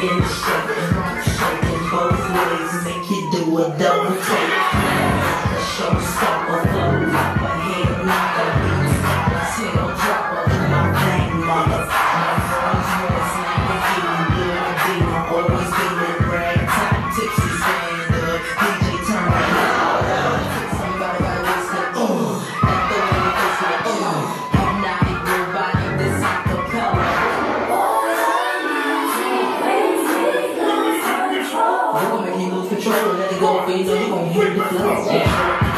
shaking, shaking both ways, make you do a double take. A showstopper, flow flopper, head knocker, beat stopper, tail dropper, my thing mother. My friend's voice, not a feeling good, demon, always feeling brag, top tipsy, stand up, DJ turn it louder. Somebody got listen, ooh, at the way it gets like, ooh, hypnotic, nobody, this acapella. Control, let it go, you know you gon' hit the floor.